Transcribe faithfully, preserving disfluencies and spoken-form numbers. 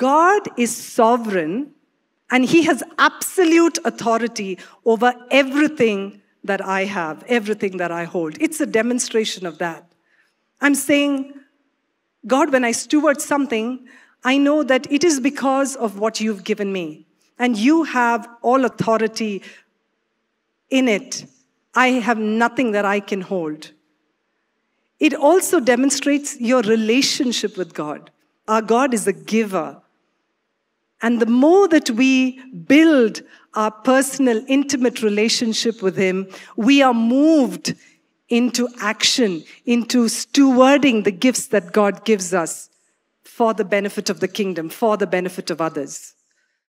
God is sovereign, and he has absolute authority over everything that I have, everything that I hold. It's a demonstration of that. I'm saying, God, when I steward something, I know that it is because of what you've given me. And you have all authority in it. I have nothing that I can hold. It also demonstrates your relationship with God. Our God is a giver. And the more that we build our personal, intimate relationship with him, we are moved into action, into stewarding the gifts that God gives us for the benefit of the kingdom, for the benefit of others.